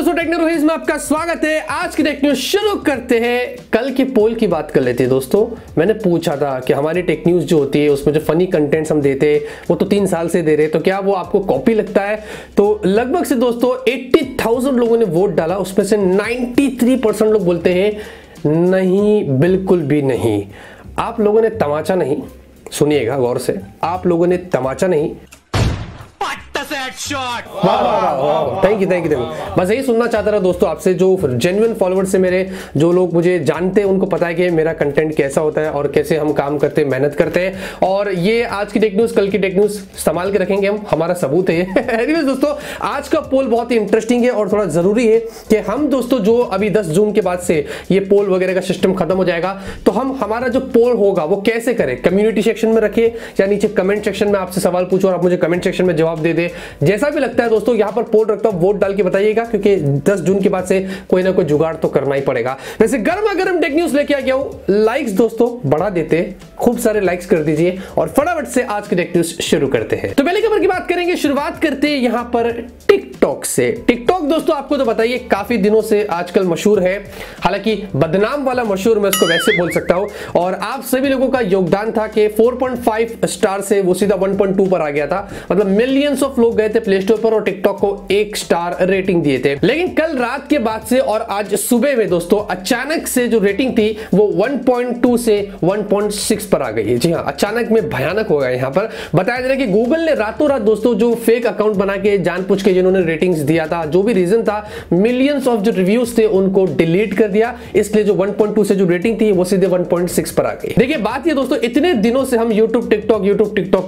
दोस्तों टेक्नोलॉजीज में आपका स्वागत है। आज की टेक न्यूज शुरू करते हैं। कल के पोल की बात कर लेते हैं दोस्तों। मैंने पूछा था कि हमारी टेक न्यूज जो होती है उसमें जो फनी कंटेंट्स हम देते हैं वो तो 3 साल से दे रहे हैं, तो क्या वो आपको कॉपी लगता है? तो लगभग से दोस्तों 80,000 लोगों ने वोट डाला, उसमें से 93% लोग बोलते हैं नहीं, बिल्कुल भी नहीं। आप लोगों ने तमाचा नहीं, सुनिएगा गौर से, आप लोगों ने तमाचा नहीं। Thank you. बस यही सुनना चाहता था दोस्तों आपसे। जो जेन्युइन फॉलोअर्स हैं मेरे, जो लोग मुझे जानते हैं, उनको पता है कि मेरा कंटेंट कैसा होता है और कैसे हम काम करते हैं, मेहनत करते हैं। और ये आज की टेक न्यूज, कल की टेक न्यूज संभाल के रखेंगे हम, हमारा सबूत है। एनीवेज दोस्तों, आज का पोल बहुत ही इंटरेस्टिंग है और थोड़ा जरूरी है कि हम दोस्तों जो अभी 10 जून के बाद से ये पोल वगैरह का सिस्टम खत्म हो जाएगा, तो हम हमारा जो पोल होगा वो कैसे करें? कम्युनिटी सेक्शन में रखें या नीचे कमेंट सेक्शन में आपसे सवाल पूछो और आप मुझे कमेंट सेक्शन में जवाब दे दे। जैसा भी लगता है दोस्तों, यहां पर पोल रखता हूं, वोट डाल के बताइएगा, क्योंकि 10 जून के बाद से कोई ना कोई जुगाड़ तो करना ही पड़ेगा। वैसे गर्मा गर्म टेक न्यूज लेके आ गया हूं। लाइक्स दोस्तों बढ़ा देते, खूब सारे लाइक्स कर दीजिए और फटाफट से आज की टेक न्यूज शुरू करते हैं। तो पहली खबर की बात करेंगे, शुरुआत करते हैं यहां पर टिकटॉक से। टिकटॉक दोस्तों आपको तो बताइए काफी दिनों से आजकल मशहूर है, हालांकि बदनाम वाला मशहूर मैं इसको वैसे बोल सकता हूं। और आप सभी लोगों का योगदान था कि 4.5 स्टार से वो सीधा 1.2 पर आ गया था, मतलब मिलियंस ऑफ लोग गए थे प्ले स्टोर पर और टिकटॉक को 1 स्टार रेटिंग दिए थे। लेकिन कल रात के बाद से और आज सुबह में दोस्तों अचानक से जो रेटिंग थी वो 1.2 से 1.6 पर आ गई है। जी हां, अचानक में भयानक हो गया। यहां पर बताया जा रहा है कि गूगल ने रातों रात दोस्तों जो फेक अकाउंट बना के जानबूझ के जिन्होंने रेटिंग्स दिया था, जो भी रीजन था, मिलियंस ऑफ जो रिव्यूज थे उनको डिलीट कर दिया, इसलिए जो 1.2 से जो रेटिंग थी वो सीधे 1.6 पर आ गई। देखिए बात ये दोस्तों, इतने दिनों से हम YouTube टिकटॉक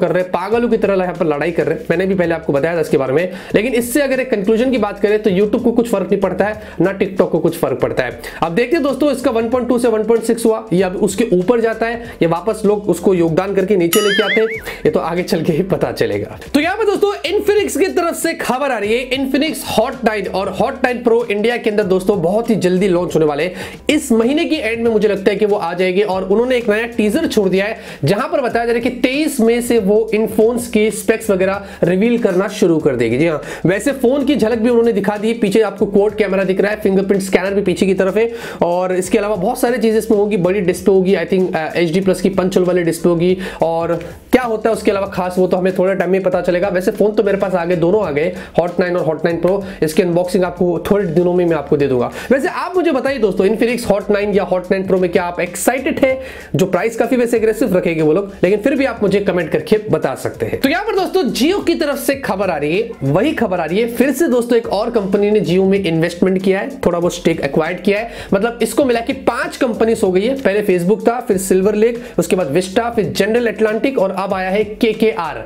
कर रहे हैं, पागलों की तरह यहां पर लड़ाई कर रहे हैं। मैंने भी पहले आपको बताया था इसके बारे में। लेकिन इससे अगर एक कंक्लूजन की बात करें तो YouTube को कुछ फर्क नहीं पड़ता है, ना TikTok को कुछ फर्क पड़ता है। अब देखते हैं दोस्तों, इसका 1.2 से 1.6 हुआ, ये अब उसके ऊपर जाता है या वापस लोग उसको योगदान करके नीचे लेके आते हैं, ये तो आगे चल के ही पता चलेगा। तो यहाँ पर दोस्तों इनफिनिक्स की तरफ से खबर आ रही है। इनफिनिक्स हॉट 9 और हॉट 9 प्रो इंडिया के अंदर दोस्तों बहुत ही जल्दी लॉन्च होने वाले, इस महीने की एंड में मुझे लगता है कि वो आ जाएगी। और उन्होंने एक नया टीजर छोड़ दिया है जहां पर बताया जा रहा है कि 23 मई से वो इन फोन्स की स्पेक्स वगैरह रिवील करना शुरू कर देगी। जी हां, वैसे फोन की झलक भी उन्होंने दिखा दी, पीछे आपको क्वाड कैमरा दिख रहा है, फिंगरप्रिंट स्कैनर भी पीछे की तरफ है और इसके अलावा बहुत सारी चीजें इसमें होगी। बड़ी डिस्प्ले होगी, आई थिंक HD+ की पंच होल वाली डिस्प्ले होगी और क्या होता है उसके अलावा खास वो तो हमें थोड़ा टाइम में पता चलेगा। वैसे फोन तो मेरे पास आ गए, दोनों आ गए, हॉट 9 और हॉट 9 प्रो। इसकी अनबॉक्सिंग आपको थोड़े दिनों में मैं आपको दे दूंगा। वैसे आप मुझे बताइए दोस्तों, इनफिनिक्स हॉट 9 या हॉट 9 प्रो में क्या आप एक्साइटेड है? जो प्राइस काफी वैसे एग्रेसिव रखेंगे वो लोग, लेकिन फिर भी आप मुझे कमेंट करके बता सकते हैं। तो यहाँ पर दोस्तों जियो की तरफ से खबर आ रही है, वही खबर आ रही है फिर से दोस्तों। एक और कंपनी ने जियो में इन्वेस्टमेंट किया है, थोड़ा बहुत स्टेक एक्वायर किया है, मतलब इसको मिला के 5 कंपनीज हो गई है। पहले फेसबुक था, फिर सिल्वर लेक, उसके बाद विस्टा, फिर जनरल एटलांटिक और अब आया है KKR।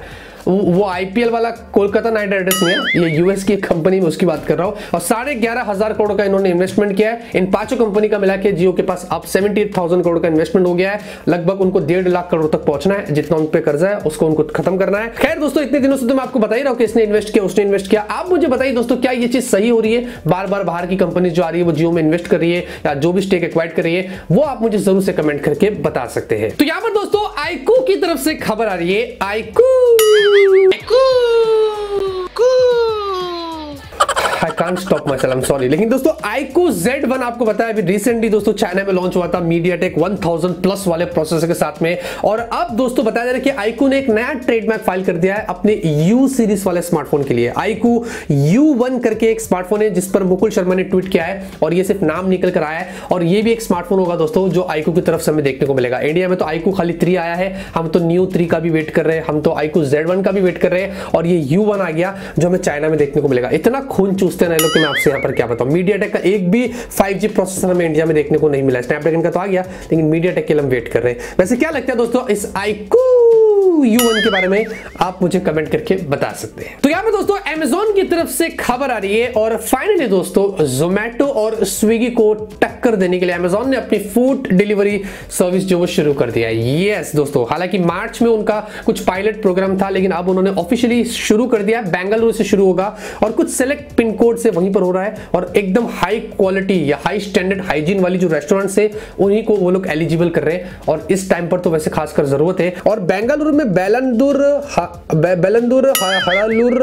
वो IPL वाला कोलकाता नाइट राइडर्स में, ये US की कंपनी में उसकी बात कर रहा हूं। और 11,500 करोड़ का इन्होंने इन्वेस्टमेंट किया है। इन 5 कंपनी का मिला के जियो के पास अब 78,000 करोड़ का इन्वेस्टमेंट हो गया है। लगभग उनको 1.5 लाख करोड़ तक पहुंचना है, जितना उन पे कर्जा है उसको उनको खत्म करना है। खैर दोस्तों, इतने दिनों से तो मैं आपको बता ही रहा हूं कि इसने इन्वेस्ट किया, उसने इन्वेस्ट किया। आप मुझे बताइए दोस्तों, क्या ये चीज सही हो रही है? बार बार बाहर की कंपनी जो आ रही है वो जियो में इन्वेस्ट कर रही है या जो भी स्टेक एक्वायर कर रही है, वो आप मुझे जरूर से कमेंट करके बता सकते हैं। तो यहाँ पर दोस्तों IQOO की तरफ से खबर आ रही है। I can't stop myself, I'm sorry। लेकिन दोस्तों IQOO Z1 आपको बताया अभी रिसेंटली दोस्तों चाइना में लॉन्च हुआ था, MediaTek 1000+ वाले प्रोसेसर के साथ में। और अब दोस्तों बताया जा रहा है कि IQOO ने एक नया ट्रेडमार्क फाइल कर दिया है अपने U सीरीज वाले स्मार्टफोन के लिए। IQOO U1 करके एक स्मार्टफोन है जिस पर मुकुल शर्मा ने ट्वीट किया है और ये सिर्फ नाम निकल कर आया है। और ये भी एक स्मार्टफोन होगा दोस्तों जो IQOO की तरफ से हमें देखने को मिलेगा। इंडिया में तो IQOO खाली 3 आया है, हम तो न्यू 3 का भी वेट कर रहे हैं, हम तो IQOO Z1 का भी वेट कर रहे हैं और ये U1 आ गया जो हमें चाइना में देखने को मिलेगा। इतना खून चूसते ना लोग कि मैं आपसे यहाँ पर क्या बताऊँ। MediaTek का एक भी 5G प्रोसेसर हमें इंडिया में देखने को नहीं मिला। Snapdragon का तो आ गया, लेकिन MediaTek के लिए हम वेट कर रहे हैं। वैसे क्या लगता है दोस्तों इस IQOO U1 के बारे में, आप मुझे कमेंट करके बता सकते हैं। तो यहाँ पर दोस्तों Amazon की तरफ से खबर आ रही है और फाइनली दोस्तों Zomato और Swiggy को टक्कर देने के लिए Amazon ने अपनी फूड डिलीवरी सर्विस जो वो शुरू कर दिया है। यस दोस्तों, हालांकि मार्च में उनका कुछ पायलट प्रोग्राम था, लेकिन अब उन्होंने ऑफिशियली शुरू कर दिया। बेंगलुरु से शुरू होगा और कुछ सेलेक्ट पिन कोड से वहीं पर हो रहा है और एकदम हाई क्वालिटी या हाई स्टैंडर्ड हाइजीन वाली जो रेस्टोरेंट्स है उन्हीं को वो लोग एलिजिबल कर रहे हैं और इस टाइम पर तो वैसे खासकर जरूरत है। और बेंगलुरु में बेलंदूर, हरालूर,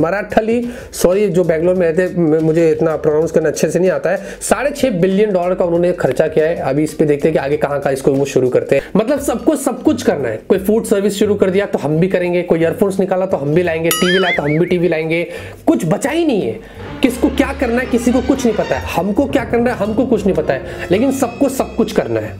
मराठली, सॉरी जो बैंगलोर में रहते हैं, मुझे इतना प्रोनाउंस करना अच्छे से नहीं आता है, $6.5 बिलियन का उन्होंने खर्चा किया है। अभी इस पे देखते हैं कि आगे कहां का इसको वो शुरू करते हैं। मतलब सबको सब कुछ करना है, कोई फूड सर्विस शुरू कर दिया तो हम भी करेंगे, कोई ईयरफोन्स निकाला तो हम भी लाएंगे, टीवी लाया तो हम भी टीवी लाएंगे, कुछ बचा ही नहीं है। किसको क्या करना है किसी को कुछ नहीं पता है, हमको क्या करना है हमको कुछ नहीं पता है, लेकिन सबको सब कुछ करना है।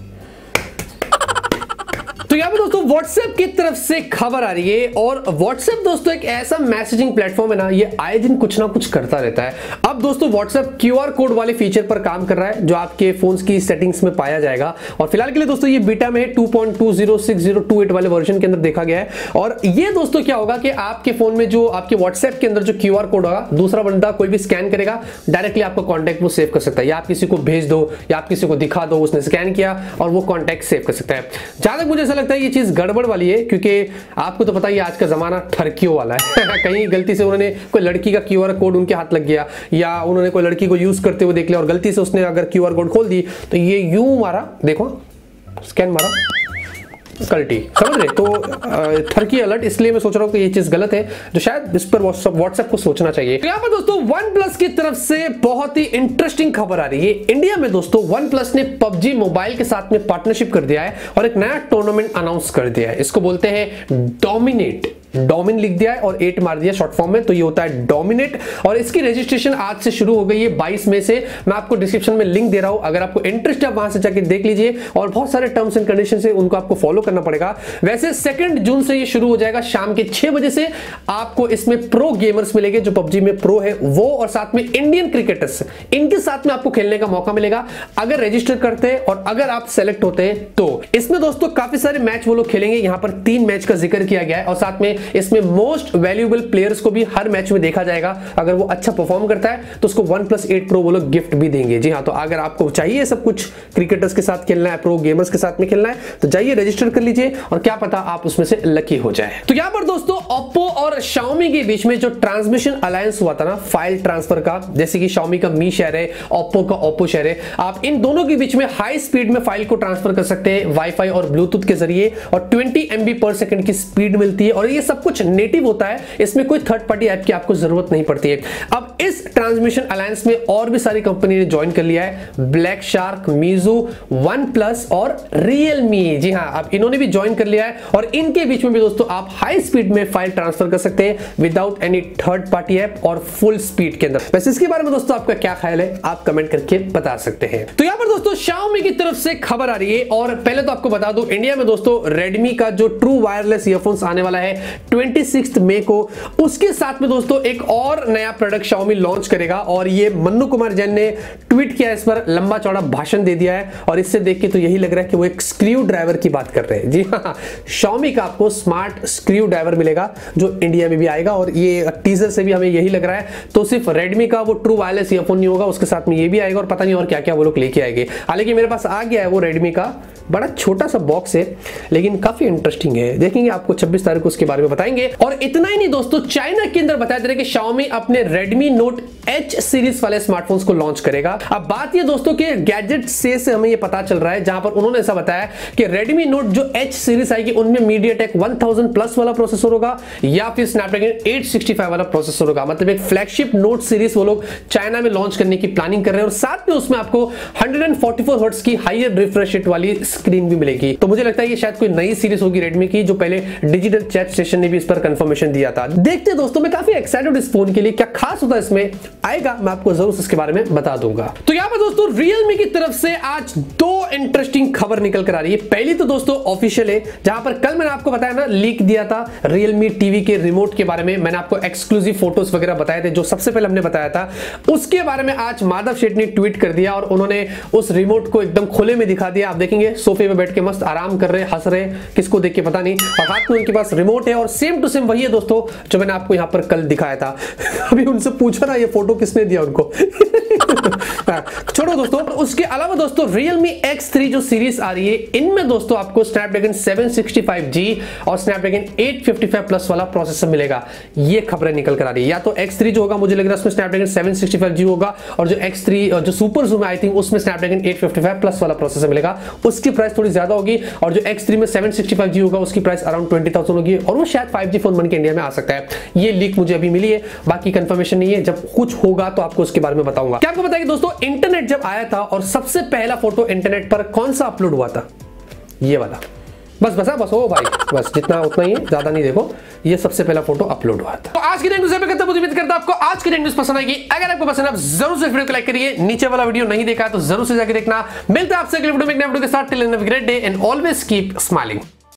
तो यहाँ पे दोस्तों WhatsApp की तरफ से खबर आ रही है, और WhatsApp दोस्तों एक ऐसा मैसेजिंग प्लेटफॉर्म है ना, ये आए दिन कुछ ना कुछ करता रहता है। अब दोस्तों WhatsApp QR कोड वाले फीचर पर काम कर रहा है जो आपके फोन्स की सेटिंग्स में पाया जाएगा, और फिलहाल के लिए दोस्तों ये बीटा में 2.206028 वाले वर्जन के अंदर देखा गया है। और ये दोस्तों क्या होगा कि आपके फोन में जो आपके WhatsApp के अंदर जो QR कोड होगा, दूसरा बंदा कोई भी स्कैन करेगा डायरेक्टली आपका कॉन्टैक्ट वो सेव कर सकता है, या आप किसी को भेज दो या आप किसी को दिखा दो, उसने स्कैन किया और वो कॉन्टैक्ट सेव कर सकता है। जहां तक मुझे लगता है ये चीज गड़बड़ वाली है, क्योंकि आपको तो पता ही आज का जमाना ठरकियों वाला है। कहीं गलती से उन्होंने कोई लड़की का क्यूआर कोड उनके हाथ लग गया, या उन्होंने कोई लड़की को यूज करते हुए देख लिया और गलती से उसने अगर क्यूआर कोड खोल दी तो ये यूं मारा, देखो स्कैन मारा, कल्टी, समझ रहे? तो ठरकी अलर्ट, इसलिए मैं सोच रहा हूँ कि ये चीज गलत है, जो शायद इस पर WhatsApp को सोचना चाहिए। तो यहाँ पर दोस्तों OnePlus की तरफ से बहुत ही इंटरेस्टिंग खबर आ रही है। इंडिया में दोस्तों OnePlus ने PUBG मोबाइल के साथ में पार्टनरशिप कर दिया है और एक नया टूर्नामेंट अनाउंस कर दिया है। इसको बोलते हैं डोमिनेट, डोमिन लिख दिया है और 8 मार दिया शॉर्ट फॉर्म में, तो ये होता है डोमिनेट। और इसकी रजिस्ट्रेशन आज से शुरू हो गई है 22 मई से। मैं आपको डिस्क्रिप्शन में लिंक दे रहा हूं, अगर आपको इंटरेस्ट है वहां से जाके देख लीजिए, और बहुत सारे टर्म्स एंड कंडीशन है उनको आपको फॉलो करना पड़ेगा। वैसे 2 जून से ये शुरू हो जाएगा शाम के 6 बजे से। आपको इसमें प्रो गेमर्स मिलेंगे, जो पबजी में प्रो है वो, और साथ में इंडियन क्रिकेटर्स, इनके साथ में आपको खेलने का मौका मिलेगा अगर रजिस्टर करते हैं और अगर आप सेलेक्ट होते हैं तो। इसमें दोस्तों काफी सारे मैच वो लोग खेलेंगे, यहाँ पर 3 मैच का जिक्र किया गया है, और साथ में इसमें मोस्ट वैल्यूएबल प्लेयर्स को भी हर मैच में देखा जाएगा। अगर वो अच्छा परफॉर्म करता है तो उसको OnePlus 8 Pro वो लोग गिफ्ट भी देंगे। जी हाँ, तो अगर आपको चाहिए सब कुछ, क्रिकेटर्स के साथ खेलना है, प्रो गेमर्स के साथ में खेलना है, तो जाइए रजिस्टर कर लीजिए और क्या पता आप उसमें से लकी हो जाए। तो यहाँ पर दोस्तों ओप्पो और शाओमी के बीच में जो ट्रांसमिशन अलायंस हुआ था ना, फाइल ट्रांसफर का, जैसे कि शाओमी का मी शेयर है, ओप्पो का ओप्पो शेयर है, आप इन दोनों के बीच में हाई स्पीड में फाइल को ट्रांसफर कर सकते हैं वाईफाई और ब्लूटूथ के जरिए, और 20 MB/s की स्पीड मिलती है, और ये सब कुछ नेटिव होता है, इसमें कोई थर्ड पार्टी ऐप की आपको जरूरत नहीं पड़ती है। अब इस ट्रांसमिशन अलायंस में और भी सारी कंपनी ने ज्वाइन कर लिया है, ब्लैक शार्क, मीजू, OnePlus और Realme। जी हां, अब इन्होंने भी ज्वाइन कर लिया है, और इनके बीच में भी दोस्तों आप हाई स्पीड में फाइल ट्रांसफर कर सकते हैं without any third party app और फुल स्पीड के अंदर। वैसे इसके बारे में दोस्तों आपका क्या ख्याल है, आप कमेंट करके बता सकते हैं। तो यहां पर दोस्तों Xiaomi की तरफ से खबर आ रही है, और पहले तो आपको बता दूं इंडिया में दोस्तों Redmi का जो ट्रू वायरलेस ईयरफोन्स आने वाला है 26 मई को, उसके साथ में दोस्तों एक और नया प्रोडक्ट Xiaomi लॉन्च करेगा, और ये मन्नू कुमार जैन ने ट्वीट किया, इस पर लंबा चौड़ा भाषण दे दिया है, और इससे देख के तो यही लग रहा है कि वो एक स्क्रू ड्राइवर की बात कर रहे हैं। जी हाँ, Xiaomi का आपको स्मार्ट स्क्रू ड्राइवर मिलेगा जो इंडिया में भी आएगा, और ये टीजर से भी हमें यही लग रहा है। तो सिर्फ Redmi का वो ट्रू वायरलेस ईयरफोन नहीं होगा, उसके साथ में ये भी आएगा, और पता नहीं और क्या क्या वो लोग लेके आएंगे। हालांकि मेरे पास आ गया है वो Redmi का, बड़ा छोटा सा बॉक्स है लेकिन काफी इंटरेस्टिंग है, देखेंगे आपको 26 तारीख को उसके बारे में बताएंगे। और इतना ही नहीं दोस्तों, चाइना के अंदर बताया जा रहा है कि Xiaomi अपने Redmi Note H सीरीज वाले स्मार्टफोन्स को लॉन्च करेगा। अब बात ये दोस्तों कि गैजेट से हमें ये पता चल रहा है, जहां पर उन्होंने ऐसा बताया कि Redmi Note जो H सीरीज आएगी उनमें MediaTek 1000+ वाला प्रोसेसर होगा, या फिर Snapdragon 865 वाला प्रोसेसर होगा। मतलब एक फ्लैगशिप नोट सीरीज वो लोग चाइना में लॉन्च करने की प्लानिंग कर रहे हैं, और साथ में उसमें आपको 144 हर्ट्ज की हायर रिफ्रेश रेट वाली स्क्रीन भी मिलेगी। तो मुझे लगता है ये शायद कोई नई सीरीज होगी Redmi की, जो पहले डिजिटल चैट स्टेशन ने भी इस पर कंफर्मेशन दिया था। देखते दोस्तों, मैं काफी एक्साइटेड इस फोन के लिए, क्या खास होता है इसमें आएगा मैं आपको जरूर इसके बारे में बता दूंगा। तो यहाँ पर दोस्तों Realme की तरफ से आज 2 इंटरेस्टिंग खबर निकल कर आ रही है। पहली तो दोस्तों ऑफिशियल है, जहां पर कल मैंने आपको बताया ना, लीक दिया था Realme टीवी के रिमोट के बारे में, मैंने आपको एक्सक्लूसिव फोटोज वगैरह बताए थे जो सबसे पहले हमने बताया था, उसके बारे में आज माधव शेठ ने ट्वीट कर दिया, और उन्होंने उस रिमोट को एकदम खुले में दिखा दिया। आप देखेंगे सोफे पे बैठ के मस्त आराम कर रहे, हंस रहे, किसको देख के पता नहीं, और हाथ में उनके पास रिमोट है, और सेम टू सेम वही है दोस्तों जो मैंने आपको यहां पर कल दिखाया था। अभी उनसे पूछा ना ये फोटो किसने दिया उनको। सकता है। छोड़ो दोस्तों, उसके अलावा दोस्तों Realme X3 जो सीरीज आ रही है, इनमें दोस्तों आपको Snapdragon 765G और Snapdragon 855 प्लस वाला प्रोसेसर मिलेगा, ये खबरें निकल कर आ रही है। या तो X3 जो होगा, मुझे लग रहा है उसमें Snapdragon 765G होगा, और जो X3 जो सुपर ज़ूम आई थिंक उसमें Snapdragon 855 प्लस वाला प्रोसेसर मिलेगा, उसकी प्राइस थोड़ी ज्यादा होगी। और जो X3 में 765G होगा उसकी प्राइस अराउंड 20,000 होगी, और वो शायद 5G फोन बनके इंडिया में आ सकता है। ये लीक मुझे अभी मिली है, बाकी कंफर्मेशन नहीं है, जब कुछ होगा तो आपको उसके बारे में बताऊंगा। क्या आपको पता है कि दोस्तों इंटरनेट जब आया था और सबसे पहला फोटो इंटरनेट पर कौन सा अपलोड हुआ था? ये वाला। बस ओ भाई, बस जितना उतना ही, ज्यादा नहीं। देखो ये सबसे पहला फोटो अपलोड हुआ था। तो आज की न्यूज़ पे उम्मीद करता हूं आपको आज की न्यूज़ पसंद आएगी। अगर आपको पसंद है आप जरूर से वीडियो को लाइक करिए, नीचे वाला वीडियो नहीं देखा तो जरूर से जाकर देखना। मिलते हैं आपसे अगले वीडियो में, एक नए वीडियो के साथ। Till then have a great day and always keep smiling.